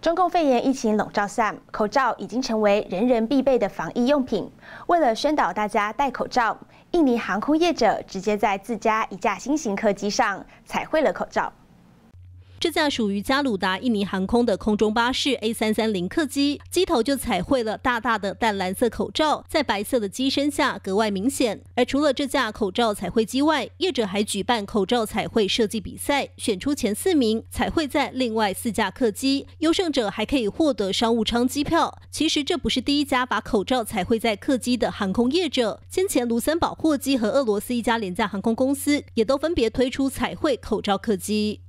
中共肺炎疫情笼罩下，口罩已经成为人人必备的防疫用品。为了宣导大家戴口罩，印尼航空业者直接在自家一架新型客机上彩绘了口罩。 这架属于加鲁达印尼航空的空中巴士 A330 客机，机头就彩绘了大大的淡蓝色口罩，在白色的机身下格外明显。而除了这架口罩彩绘机外，业者还举办口罩彩绘设计比赛，选出前4名彩绘在另外4架客机，优胜者还可以获得商务舱机票。其实这不是第一家把口罩彩绘在客机的航空业者，先前卢森堡货机和俄罗斯一家廉价航空公司也都分别推出彩绘口罩客机。